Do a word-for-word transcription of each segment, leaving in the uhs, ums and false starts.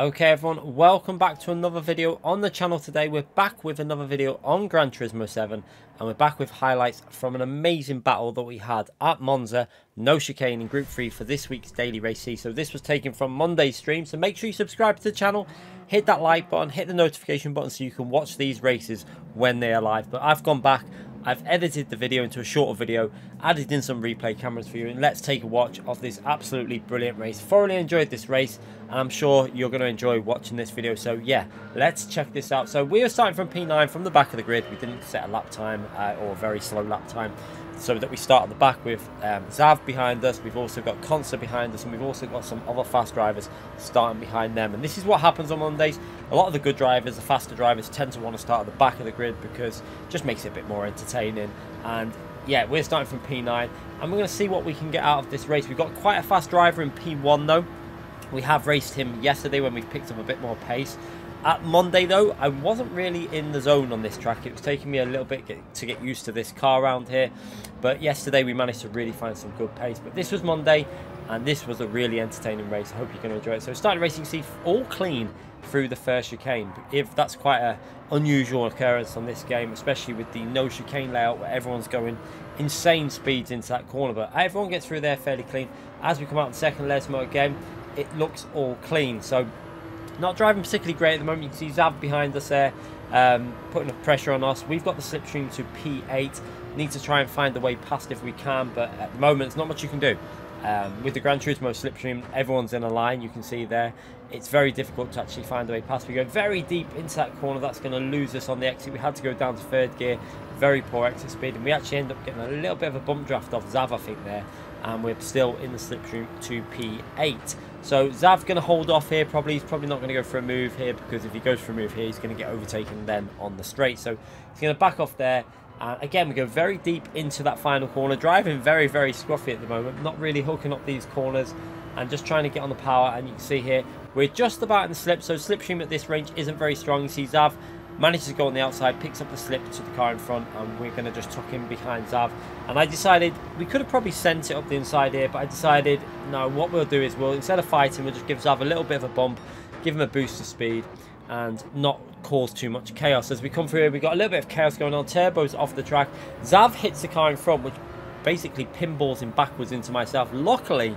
Okay everyone, welcome back to another video on the channel. Today we're back with another video on Gran Turismo seven and we're back with highlights from an amazing battle that we had at Monza. No chicane in group three for this week's daily race C. So this was taken from Monday's stream, so make sure you subscribe to the channel, hit that like button, hit the notification button so you can watch these races when they are live. But I've gone back, I've edited the video into a shorter video, added in some replay cameras for you, and let's take a watch of this absolutely brilliant race. Thoroughly enjoyed this race and I'm sure you're going to enjoy watching this video, so yeah, let's check this out. So we are starting from P nine, from the back of the grid. We didn't set a lap time uh, or a very slow lap time, so that we start at the back with um, Zav behind us. We've also got Concer behind us, and we've also got some other fast drivers starting behind them. And this is what happens on Mondays. A lot of the good drivers, the faster drivers, tend to want to start at the back of the grid because it just makes it a bit more entertaining. And yeah, we're starting from P nine, and we're going to see what we can get out of this race. We've got quite a fast driver in P one though. We have raced him yesterday when we picked up a bit more pace. At Monday though, I wasn't really in the zone on this track. It was taking me a little bit get, to get used to this car around here, but yesterday we managed to really find some good pace. But this was Monday and this was a really entertaining race. I hope you're going to enjoy it. So starting racing C, all clean through the first chicane. If that's quite an unusual occurrence on this game, especially with the no chicane layout where everyone's going insane speeds into that corner, but everyone gets through there fairly clean. As we come out in second Lesmo again, it looks all clean. So not driving particularly great at the moment. You can see Zav behind us there, um, putting pressure on us. We've got the slipstream to P eight. Need to try and find a way past if we can, but at the moment, there's not much you can do. Um, with the Gran Turismo slipstream, everyone's in a line, you can see there. It's very difficult to actually find a way past. We go very deep into that corner. That's going to lose us on the exit. We had to go down to third gear. Very poor exit speed, and we actually end up getting a little bit of a bump draft off Zav, I think, there. And we're still in the slipstream to P eight. So Zav's going to hold off here probably. He's probably not going to go for a move here, because if he goes for a move here, he's going to get overtaken then on the straight. So he's going to back off there. And again, we go very deep into that final corner. Driving very, very scruffy at the moment. Not really hooking up these corners and just trying to get on the power. And you can see here, we're just about in the slip. So slipstream at this range isn't very strong. You see Zav manages to go on the outside, picks up the slip to the car in front, and we're going to just tuck in behind Zav. And I decided, we could have probably sent it up the inside here, but I decided, no, what we'll do is, we'll, instead of fighting, we'll just give Zav a little bit of a bump, give him a boost of speed, and not cause too much chaos. As we come through here, we've got a little bit of chaos going on. Turbo's off the track. Zav hits the car in front, which basically pinballs him backwards into myself. Luckily,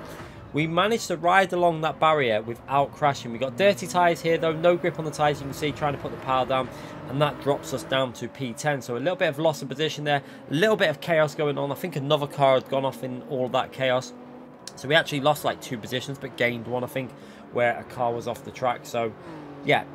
we managed to ride along that barrier without crashing. We got dirty tyres here though, no grip on the tyres, you can see, trying to put the power down, and that drops us down to P ten. So a little bit of loss of position there, a little bit of chaos going on. I think another car had gone off in all that chaos. So we actually lost like two positions, but gained one, I think, where a car was off the track. So yeah,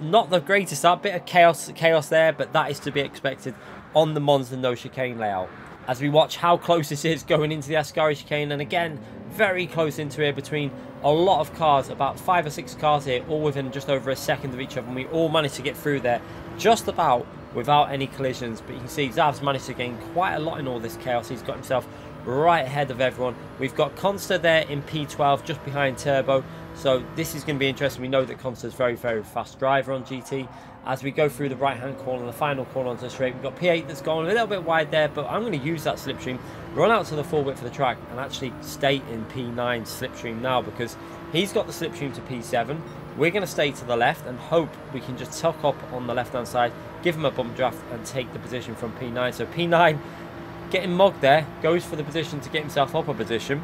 not the greatest start, bit of chaos, chaos there, but that is to be expected on the Monza no chicane layout. As we watch how close this is going into the Ascari chicane, and again, very close into here between a lot of cars, about five or six cars here, all within just over a second of each other, and we all managed to get through there just about without any collisions. But you can see Zav's managed to gain quite a lot in all this chaos. He's got himself right ahead of everyone. We've got Consta there in P twelve, just behind Turbo, so this is going to be interesting. We know that Consta's very, very fast driver on G T. As we go through the right-hand corner, the final corner onto the straight, we've got P eight that's gone a little bit wide there, but I'm going to use that slipstream, run out to the full width of the track, and actually stay in P nine slipstream now, because he's got the slipstream to P seven. We're going to stay to the left and hope we can just tuck up on the left-hand side, give him a bump draft, and take the position from P nine. So P nine, getting mugged there, goes for the position to get himself up a position,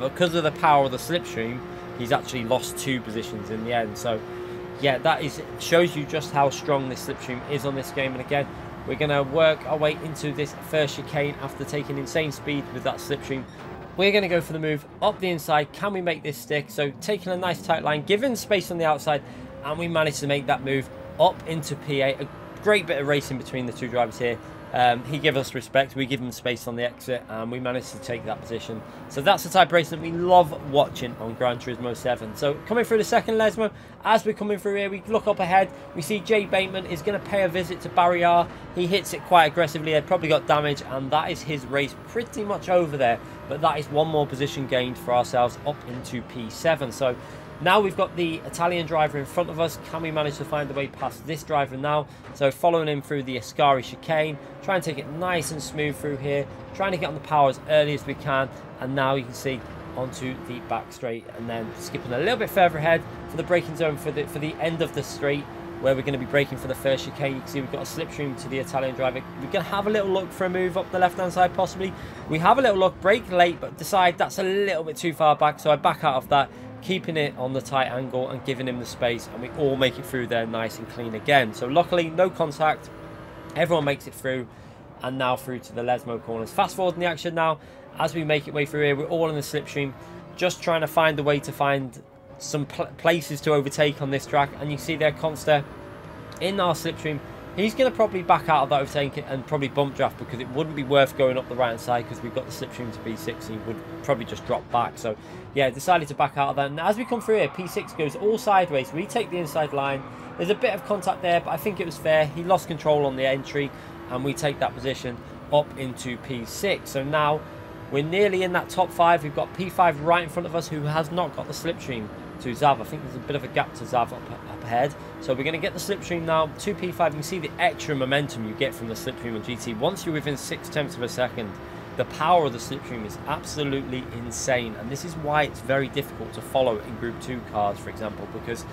but because of the power of the slipstream, he's actually lost two positions in the end. So yeah, that is shows you just how strong this slipstream is on this game. And again, we're going to work our way into this first chicane after taking insane speed with that slipstream. We're going to go for the move up the inside. Can we make this stick? So taking a nice tight line, giving space on the outside, and we managed to make that move up into P eight. A great bit of racing between the two drivers here. Um, he gave us respect, we give him space on the exit, and we managed to take that position. So that's the type of racing that we love watching on Gran Turismo seven. So coming through the second Lesmo, as we're coming through here, we look up ahead, we see Jay Bateman is going to pay a visit to Barry R. He hits it quite aggressively, they probably got damage, and that is his race pretty much over there. But that is one more position gained for ourselves up into P seven. So now we've got the Italian driver in front of us. Can we manage to find a way past this driver now? So following him through the Ascari chicane, try and take it nice and smooth through here, trying to get on the power as early as we can. And now you can see onto the back straight, and then skipping a little bit further ahead for the braking zone for the for the end of the straight where we're going to be braking for the first chicane. You can see we've got a slipstream to the Italian driver. We can have a little look for a move up the left-hand side possibly. We have a little look, brake late, but decide that's a little bit too far back, so I back out of that, keeping it on the tight angle and giving him the space, and we all make it through there nice and clean again. So luckily, no contact. Everyone makes it through, and now through to the Lesmo corners. Fast forward in the action now. As we make it way through here, we're all in the slipstream, just trying to find a way to find some pl places to overtake on this track. And you see there Consta in our slipstream, he's going to probably back out of that overtake and probably bump draft, because it wouldn't be worth going up the right hand side because we've got the slipstream to P six, he would probably just drop back. So yeah, decided to back out of that. And as we come through here, P six goes all sideways, we take the inside line. There's a bit of contact there, but I think it was fair. He lost control on the entry, and we take that position up into P six. So now we're nearly in that top five. We've got P five right in front of us, who has not got the slipstream to Zav. I think there's a bit of a gap to Zav up, up ahead. So we're going to get the slipstream now to P five. You can see the extra momentum you get from the slipstream on G T. Once you're within six tenths of a second, the power of the slipstream is absolutely insane. And this is why it's very difficult to follow in Group two cars, for example, because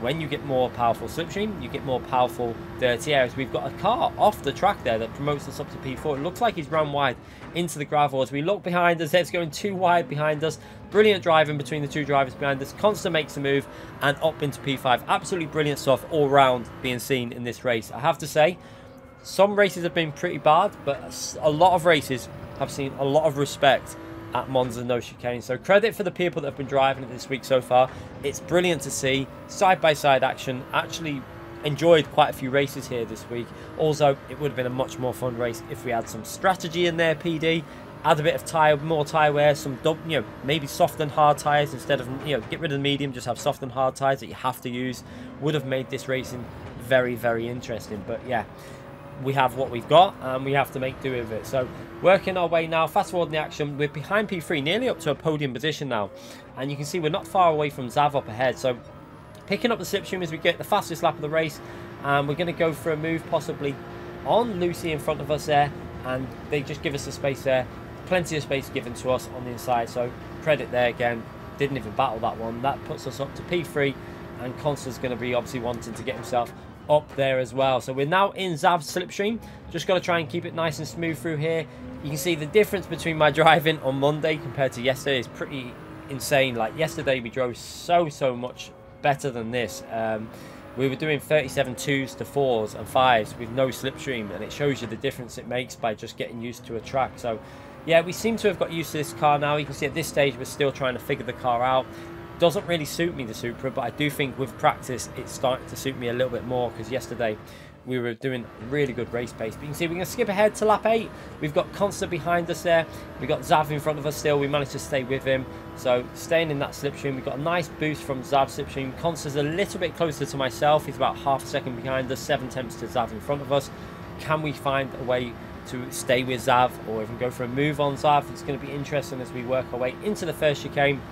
when you get more powerful slipstream, you get more powerful dirty areas. We've got a car off the track there that promotes us up to P four. It looks like he's run wide into the gravel. As we look behind us, it's going too wide behind us. Brilliant driving between the two drivers behind us. Consta makes the move and up into P five. Absolutely brilliant stuff all round being seen in this race. I have to say, some races have been pretty bad, but a lot of races have seen a lot of respect at Monza no chicane. So credit for the people that have been driving it this week so far. It's brilliant to see side-by-side action. Actually enjoyed quite a few races here this week. Also, it would have been a much more fun race if we had some strategy in there, P D, add a bit of tire, more tire wear, some dump, you know, maybe soft and hard tires instead of, you know, get rid of the medium, just have soft and hard tires that you have to use. Would have made this racing very, very interesting. But yeah, we have what we've got and we have to make do with it. So working our way now, fast forward in the action, we're behind P three, nearly up to a podium position now, and you can see we're not far away from Zav up ahead. So picking up the slipstream as we get the fastest lap of the race, and we're going to go for a move possibly on Lucy in front of us there, and they just give us the space there, plenty of space given to us on the inside. So credit there again, didn't even battle that one. That puts us up to P three, and Consta's going to be obviously wanting to get himself up there as well. So we're now in Zav's slipstream, just got to try and keep it nice and smooth through here. You can see the difference between my driving on Monday compared to yesterday is pretty insane. Like yesterday we drove so so much better than this. Um, we were doing thirty-seven twos to fours and fives with no slipstream, and it shows you the difference it makes by just getting used to a track. So yeah, we seem to have got used to this car now. You can see at this stage we're still trying to figure the car out. Doesn't really suit me, the Supra, but I do think with practice it's starting to suit me a little bit more, because yesterday we were doing really good race pace. But you can see we're going to skip ahead to lap eight. We've got Consta behind us there. We've got Zav in front of us still. We managed to stay with him. So staying in that slipstream, we've got a nice boost from Zav's slipstream. Consta's a little bit closer to myself. He's about half a second behind us, seven tenths to Zav in front of us. Can we find a way to stay with Zav or even go for a move on Zav? It's going to be interesting as we work our way into the first chicane.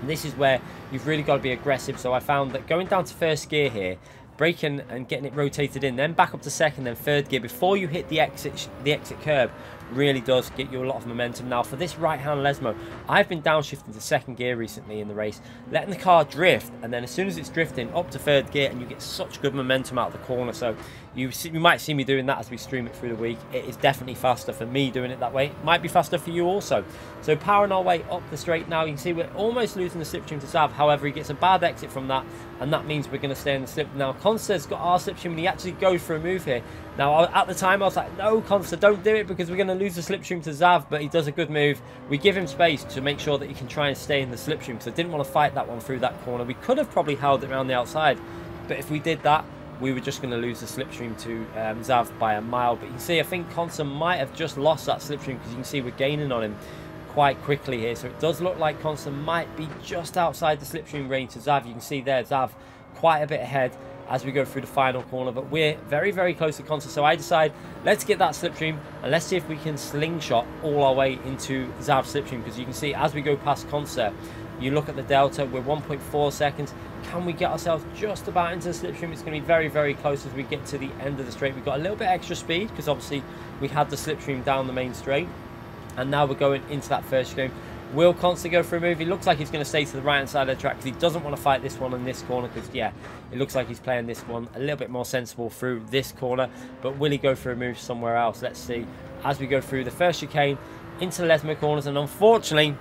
And this is where you've really got to be aggressive. So I found that going down to first gear here, braking and getting it rotated in, then back up to second, then third gear before you hit the exit the exit curb, really does get you a lot of momentum. Now for this right hand Lesmo, I've been downshifting to second gear recently in the race, letting the car drift, and then as soon as it's drifting, up to third gear, and you get such good momentum out of the corner. So you see, you might see me doing that as we stream it through the week. It is definitely faster for me doing it that way. It might be faster for you also. So powering our way up the straight now, you can see we're almost losing the slipstream to Zav. However, he gets a bad exit from that, and that means we're going to stay in the slip. Now Consta's got our slipstream, and he actually goes for a move here. Now at the time I was like, no Consta, don't do it, because we're going to lose the slipstream to Zav, but he does a good move. We give him space to make sure that he can try and stay in the slipstream, because I didn't want to fight that one through that corner. We could have probably held it around the outside, but if we did that, we were just going to lose the slipstream to um, Zav by a mile. But you can see, I think Consta might have just lost that slipstream, because you can see we're gaining on him quite quickly here. So it does look like Consta might be just outside the slipstream range to Zav. You can see there Zav quite a bit ahead as we go through the final corner, but we're very, very close to Concer. So I decide, let's get that slipstream, and let's see if we can slingshot all our way into Zav's slipstream, because you can see as we go past Concer, you look at the delta, we're one point four seconds. Can we get ourselves just about into the slipstream? It's going to be very, very close as we get to the end of the straight. We've got a little bit extra speed, because obviously we had the slipstream down the main straight, and now we're going into that first chicane. Will Consta go for a move? He looks like he's going to stay to the right-hand side of the track because he doesn't want to fight this one in this corner because, yeah, it looks like he's playing this one a little bit more sensible through this corner. But will he go for a move somewhere else? Let's see as we go through the first chicane into the Lesmo corners. And unfortunately,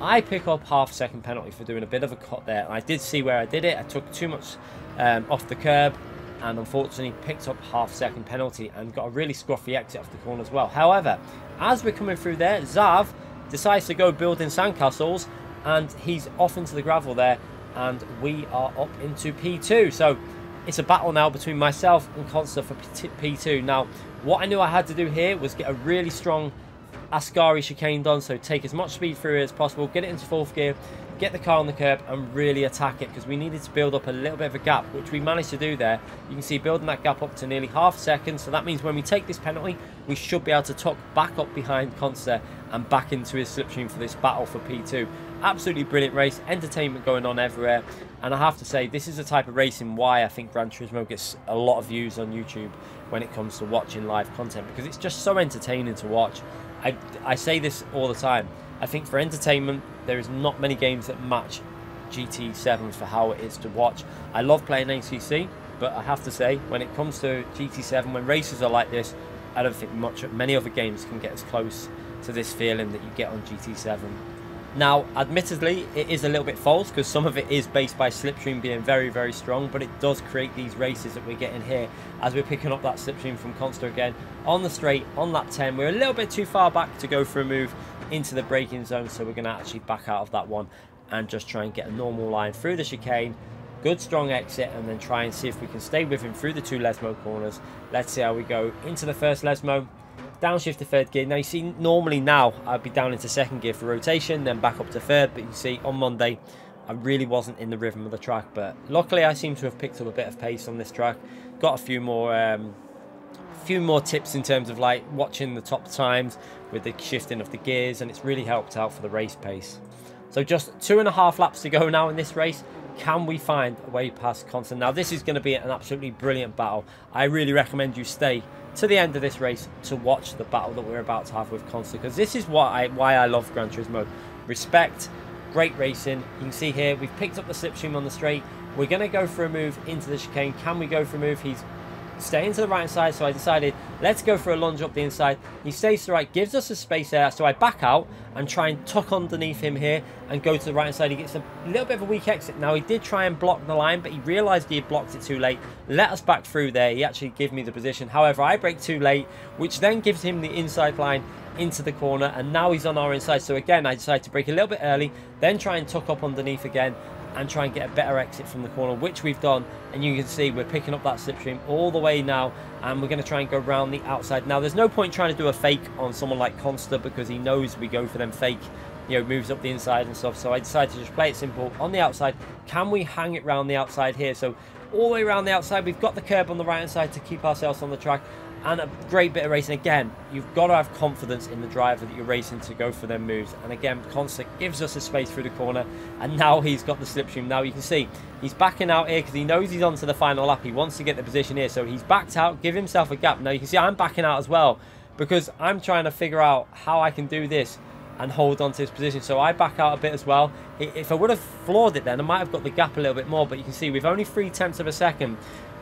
I pick up half second penalty for doing a bit of a cut there. And I did see where I did it. I took too much um, off the curb and unfortunately picked up half second penalty and got a really scruffy exit off the corner as well. However, as we're coming through there, Zav decides to go building sandcastles and he's off into the gravel there and we are up into P two. So it's a battle now between myself and Concer for P two. Now, what I knew I had to do here was get a really strong Ascari chicane done, so take as much speed through as possible, get it into fourth gear, get the car on the curb and really attack it because we needed to build up a little bit of a gap, which we managed to do there. You can see building that gap up to nearly half a second, so that means when we take this penalty we should be able to tuck back up behind Concer and back into his slipstream for this battle for P two. Absolutely brilliant race, entertainment going on everywhere, and I have to say this is the type of racing why I think Gran Turismo gets a lot of views on YouTube when it comes to watching live content, because it's just so entertaining to watch. I, I say this all the time, I think for entertainment there is not many games that match G T seven for how it is to watch. I love playing A C C, but I have to say when it comes to G T seven, when races are like this, I don't think much many other games can get as close to this feeling that you get on G T seven. Now admittedly it is a little bit false because some of it is based by slipstream being very very strong, but it does create these races that we're getting here as we're picking up that slipstream from Consta again on the straight on lap ten. We're a little bit too far back to go for a move into the braking zone, so we're going to actually back out of that one and just try and get a normal line through the chicane, good strong exit, and then try and see if we can stay with him through the two Lesmo corners. Let's see how we go into the first Lesmo. Downshift to third gear. Now you see normally now I'd be down into second gear for rotation then back up to third, but you see on Monday I really wasn't in the rhythm of the track, but luckily I seem to have picked up a bit of pace on this track. Got a few more um, few more tips in terms of like watching the top times with the shifting of the gears, and it's really helped out for the race pace. So just two and a half laps to go now in this race. Can we find a way past Concer? Now this is going to be an absolutely brilliant battle. I really recommend you stay to the end of this race to watch the battle that we're about to have with Concer, because this is what I, why I love Gran Turismo. Respect, great racing. You can see here we've picked up the slipstream on the straight. We're going to go for a move into the chicane. Can we go for a move? He's staying to the right side, so I decided let's go for a lunge up the inside. He stays to the right, gives us a space there, so I back out and try and tuck underneath him here and go to the right side. He gets a little bit of a weak exit. Now he did try and block the line, but he realized he had blocked it too late, let us back through there. He actually gave me the position, however I break too late, which then gives him the inside line into the corner, and now he's on our inside. So again I decided to break a little bit early, then try and tuck up underneath again and try and get a better exit from the corner, which we've done, and you can see we're picking up that slipstream all the way now, and we're going to try and go round the outside. Now there's no point trying to do a fake on someone like Consta because he knows we go for them fake, you know, moves up the inside and stuff, so I decided to just play it simple on the outside. Can we hang it round the outside here? So all the way around the outside, we've got the curb on the right hand side to keep ourselves on the track, and a great bit of racing. Again, you've got to have confidence in the driver that you're racing to go for their moves, and again Concer gives us a space through the corner, and now he's got the slipstream. Now you can see he's backing out here because he knows he's on to the final lap, he wants to get the position here, so he's backed out, give himself a gap. Now you can see I'm backing out as well because I'm trying to figure out how I can do this and hold on to his position, so I back out a bit as well. If I would have floored it then I might have got the gap a little bit more, but you can see we've only three tenths of a second.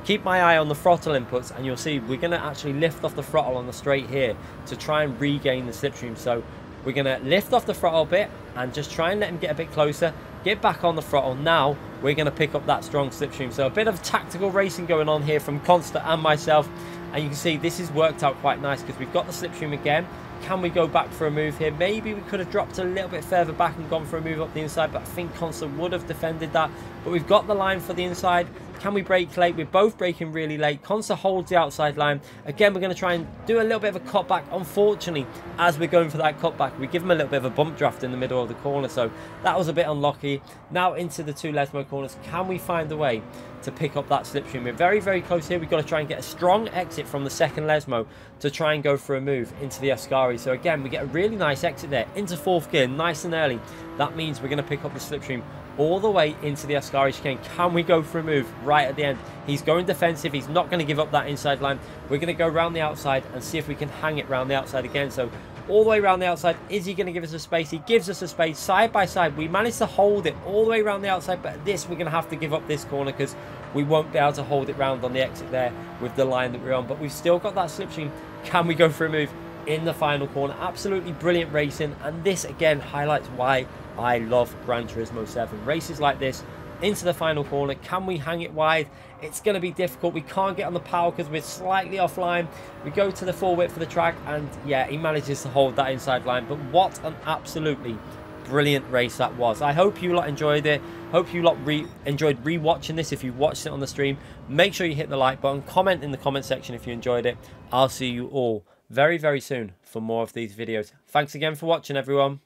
Keep my eye on the throttle inputs and you'll see we're going to actually lift off the throttle on the straight here to try and regain the slipstream. So we're going to lift off the throttle a bit and just try and let him get a bit closer, get back on the throttle. Now we're going to pick up that strong slipstream. So a bit of tactical racing going on here from Consta and myself, and you can see this has worked out quite nice because we've got the slipstream again. Can we go back for a move here? Maybe we could have dropped a little bit further back and gone for a move up the inside, but I think Concer would have defended that. But we've got the line for the inside. Can we break late? We're both breaking really late. Concer holds the outside line. Again, we're going to try and do a little bit of a cutback. Unfortunately, as we're going for that cutback, we give him a little bit of a bump draft in the middle of the corner, so that was a bit unlucky. Now into the two Lesmo corners. Can we find a way to pick up that slipstream? We're very, very close here. We've got to try and get a strong exit from the second Lesmo to try and go for a move into the Ascari. So again, we get a really nice exit there into fourth gear, nice and early. That means we're going to pick up the slipstream all the way into the Ascari chicane. Can we go for a move right at the end? He's going defensive. He's not going to give up that inside line. We're going to go round the outside and see if we can hang it round the outside again. So all the way around the outside. Is he going to give us a space? He gives us a space side by side. We managed to hold it all the way around the outside, but this, we're going to have to give up this corner because we won't be able to hold it round on the exit there with the line that we're on. But we've still got that slipstream. Can we go for a move in the final corner? Absolutely brilliant racing, and this again highlights why I love Gran Turismo seven. Races like this, into the final corner. Can we hang it wide? It's going to be difficult. We can't get on the power because we're slightly offline. We go to the full width for the track, and yeah, he manages to hold that inside line. But what an absolutely brilliant race that was. I hope you lot enjoyed it. Hope you lot re enjoyed re-watching this. If you watched it on the stream, make sure you hit the like button, comment in the comment section if you enjoyed it. I'll see you all very, very soon for more of these videos. Thanks again for watching, everyone.